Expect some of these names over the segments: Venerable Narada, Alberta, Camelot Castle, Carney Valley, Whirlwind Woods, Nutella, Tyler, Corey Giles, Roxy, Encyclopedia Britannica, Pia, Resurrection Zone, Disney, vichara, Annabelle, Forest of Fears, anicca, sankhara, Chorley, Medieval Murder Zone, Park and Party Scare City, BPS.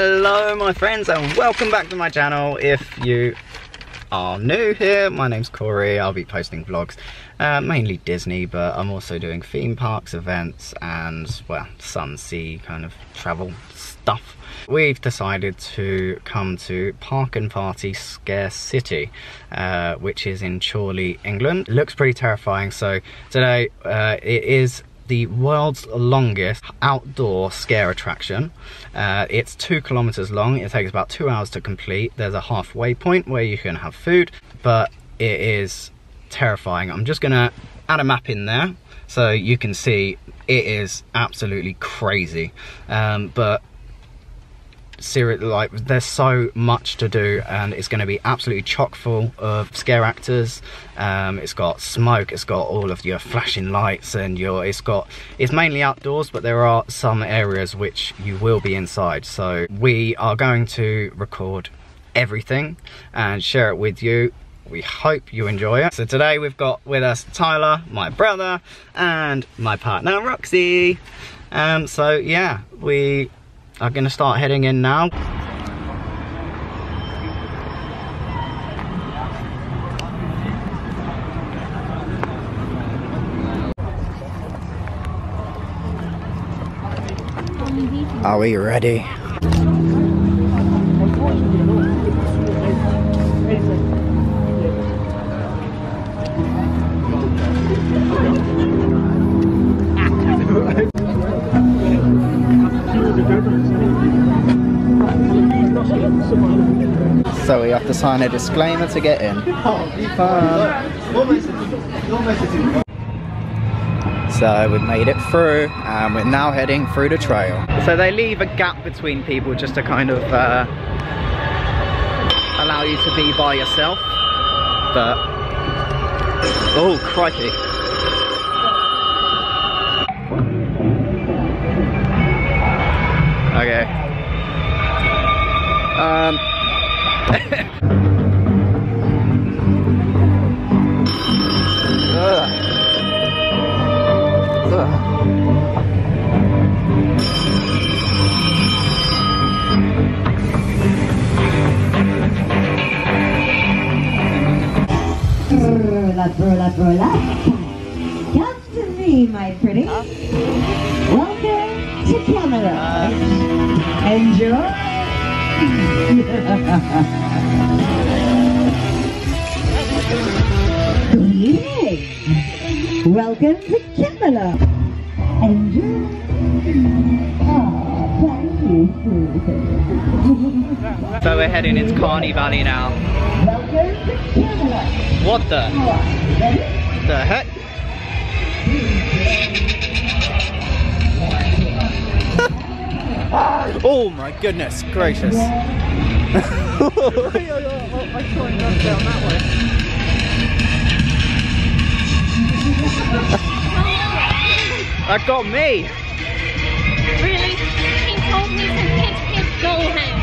Hello my friends and welcome back to my channel. If you are new here, my name's Corey. I'll be posting vlogs, mainly Disney, but I'm also doing theme parks, events and, well, sun, sea kind of travel stuff. We've decided to come to Park and Party Scare City, which is in Chorley, England. It looks pretty terrifying, so today it is the world's longest outdoor scare attraction. It's 2 kilometers long. It takes about 2 hours to complete. There's a halfway point where you can have food, but it is terrifying. I'm just gonna add a map in there so you can see it is absolutely crazy. But seriously, like, there's so much to do and it's going to be absolutely chock full of scare actors. It's got smoke, it's got all of your flashing lights and it's mainly outdoors, but there are some areas which you will be inside. So we are going to record everything and share it with you. We hope you enjoy it. So today we've got with us Tyler, my brother, and my partner Roxy. So yeah, we I'm gonna start heading in now. Are we ready? So we have to sign a disclaimer to get in. So we've made it through and we're now heading through the trail. So they leave a gap between people just to kind of allow you to be by yourself. But, oh crikey. Okay. Brula, brula, brula. Come to me, my pretty. Welcome to Camelot. Enjoy. Yes. Welcome to Camelot. Enjoy. Oh, thank you. So we're heading into Carney Valley now. Welcome to Camelot. What the heck? Oh my goodness gracious. That got me. Really? He told me to take his doll hand.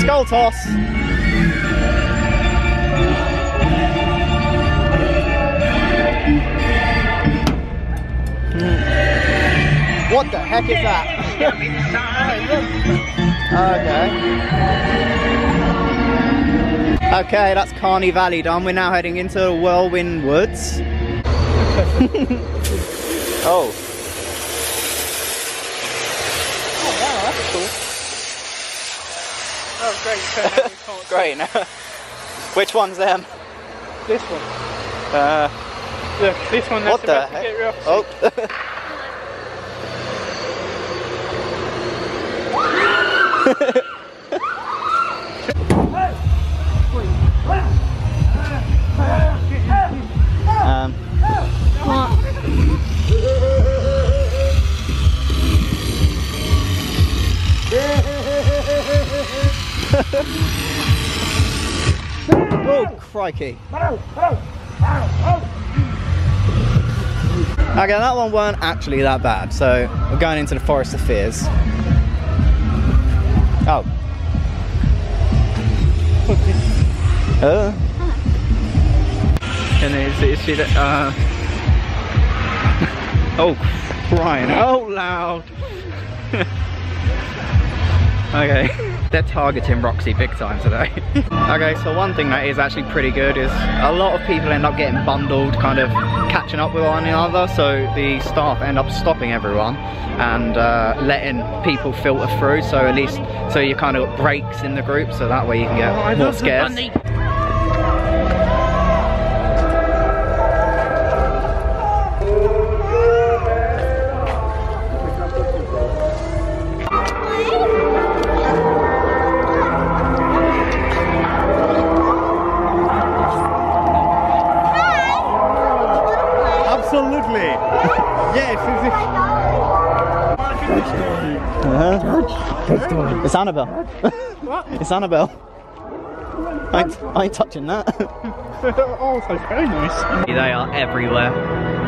Skull toss. What the heck is that? Okay. Okay, that's Carney Valley done. We're now heading into Whirlwind Woods. Oh. Oh wow, that's cool. Oh great, so great. Which one's them? This one. Look, this one that's about to get rough. Oh. What? crikey. Okay, that one weren't actually that bad, so we're going into the Forest of Fears. Oh. And then see that, oh, crying out loud. Okay, they're targeting Roxy big time today. Okay, so one thing that is actually pretty good is a lot of people end up getting bundled, kind of catching up with one another, so the staff end up stopping everyone and letting people filter through, so at least so you kind of got breaks in the group, so that way you can get more scares. It's Annabelle. What? It's Annabelle. I ain't touching that. Oh, so very nice. They are everywhere.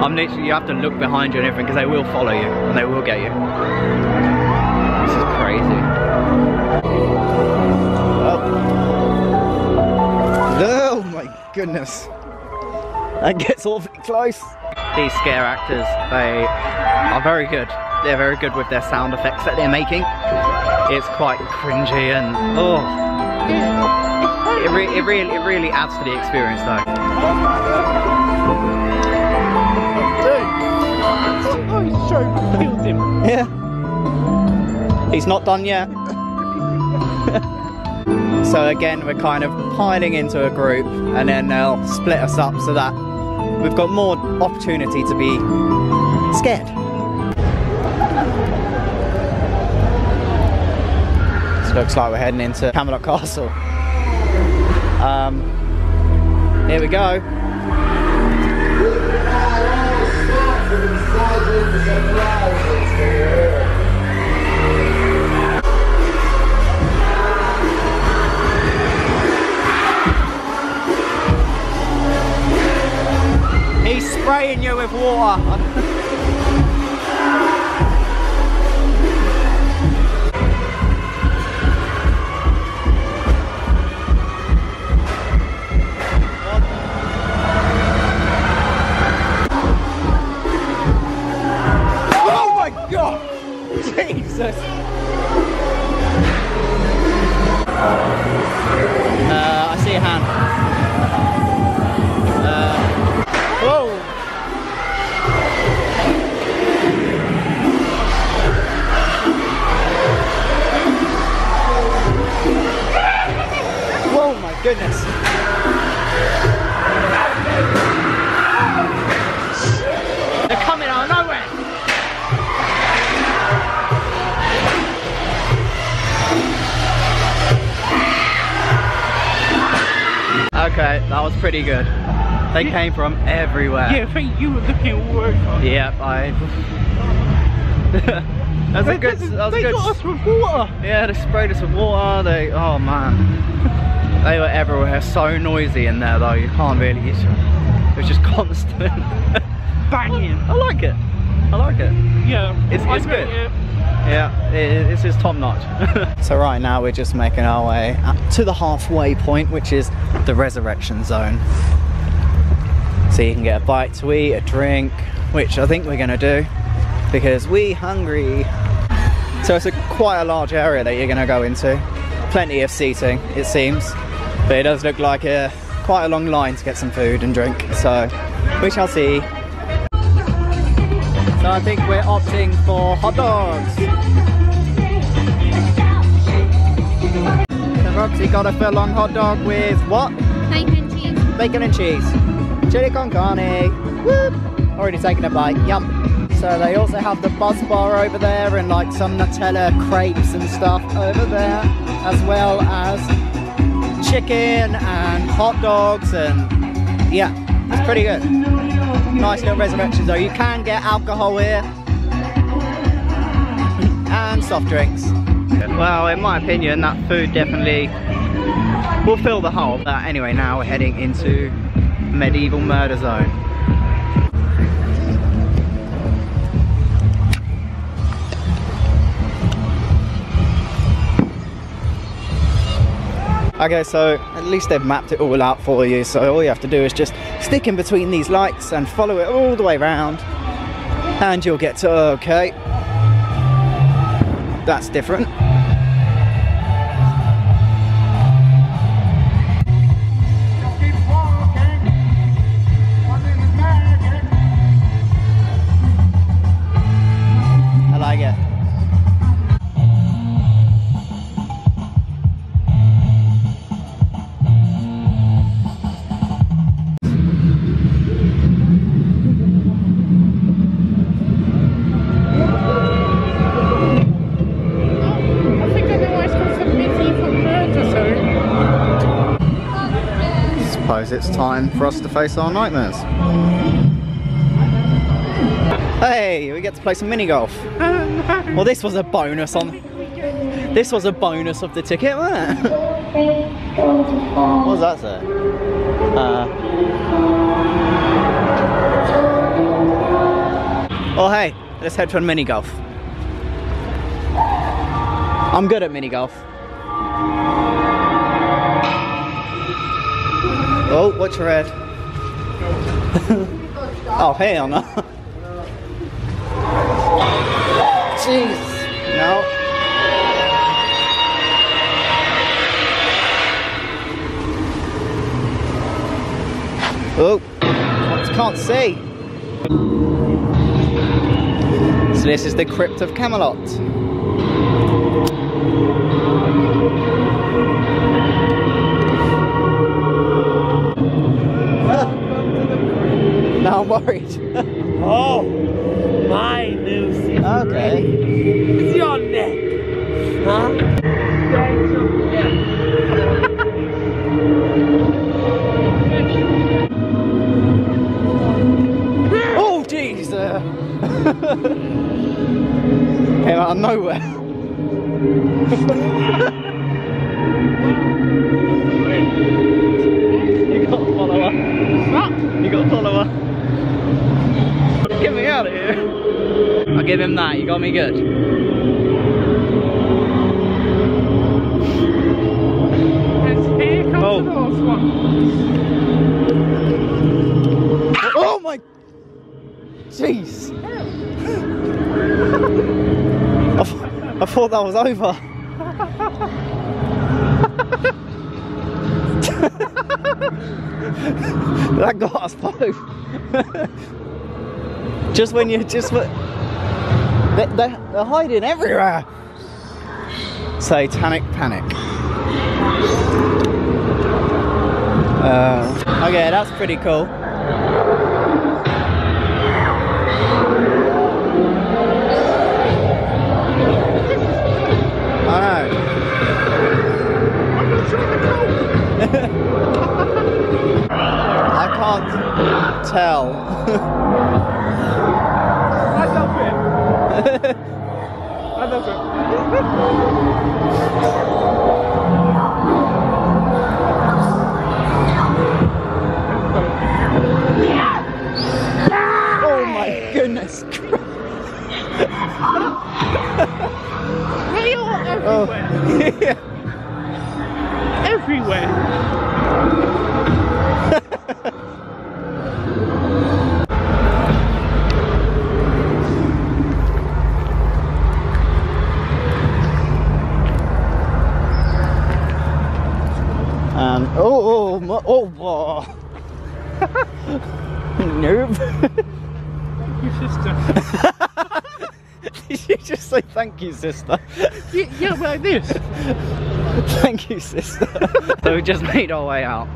I'm literally, you have to look behind you and everything because they will follow you and they will get you. This is crazy. Oh, oh my goodness. That gets awfully close. These scare actors, they are very good. They're very good with their sound effects that they're making. It's quite cringy and oh, it really adds to the experience though. Oh, his show kills him. Yeah, he's not done yet. So again, we're kind of piling into a group, and then they'll split us up so that we've got more opportunity to be scared. Looks like we're heading into Camelot Castle. Here we go. He's spraying you with water. I see a hand. Whoa! Whoa, my goodness. They're coming out of nowhere. Okay, that was pretty good. They came from everywhere. Yeah, I think you were looking at work. Yep, I... That's a good... They got us with water! Yeah, they sprayed us with water, they... Oh man. They were everywhere, so noisy in there though, you can't really... It was just constant. Banging! I like it. I like it. Yeah, it's good. It. Yeah, it's just top notch. So right now we're just making our way up to the halfway point, which is the Resurrection Zone. So you can get a bite to eat, a drink, which I think we're gonna do because we hungry. So it's quite a large area that you're gonna go into. Plenty of seating, it seems, but it does look like quite a long line to get some food and drink. So we shall see. So I think we're opting for hot dogs. So Roxy got a furlong hot dog with what? Bacon and cheese. Bacon and cheese. Chili con carne. Whoop! Already taken a bite. Yum. So they also have the Buzz Bar over there and like some Nutella crepes and stuff over there, as well as chicken and hot dogs, and yeah, it's pretty good. Nice little Resurrection Zone. You can get alcohol here and soft drinks. Well, in my opinion, that food definitely We'll fill the hole. But anyway, now we're heading into Medieval Murder Zone. Okay, so at least they've mapped it all out for you, so all you have to do is just stick in between these lights and follow it all the way around and you'll get to, okay, that's different. It's time for us to face our nightmares. Hey, we get to play some mini golf. Oh, no. Well, this was a bonus of the ticket, wasn't it? What does that say? Oh, hey, let's head for mini golf. I'm good at mini golf. Oh, what's red? Oh, hell no. Jeez. No. Oh, I can't see. So this is the Crypt of Camelot. Now I'm worried. Oh, my Lucy. Okay. It's your neck. Huh? That's your neck. Oh, jeez. Came out of nowhere. You got a follower. Ah, you got a follower. Get me out of here. I'll give him that, you got me good. And here comes the last one. Oh my... Jeez. I thought that was over. That got us both. Just when you they're hiding everywhere. Satanic panic. Okay, that's pretty cool. I can't tell. I love it. I love it. Oh my goodness. They are everywhere. Oh. Yeah. Everywhere. Nope. Thank you, sister. Did you just say thank you, sister? Yeah, like this. Thank you, sister. So we just made our way out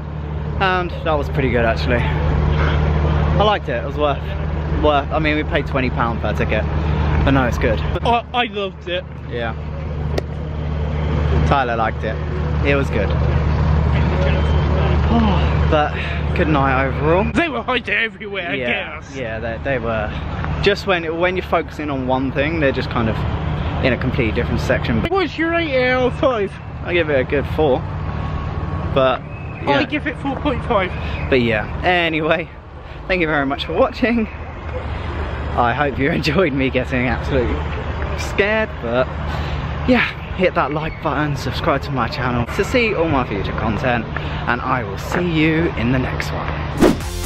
and that was pretty good actually. I liked it. It was worth I mean, we paid £20 per ticket, but no, it's good. I loved it. Yeah, Tyler liked it. It was good. Oh, but good night overall. They were hiding everywhere. Yeah, I guess. Yeah, they were. Just when you're focusing on one thing, they're just kind of in a completely different section. What's your rating out of 5? I give it a good 4. But yeah. I give it 4.5. But yeah, anyway, thank you very much for watching. I hope you enjoyed me getting absolutely scared, but yeah, hit that like button, subscribe to my channel to see all my future content, and I will see you in the next one.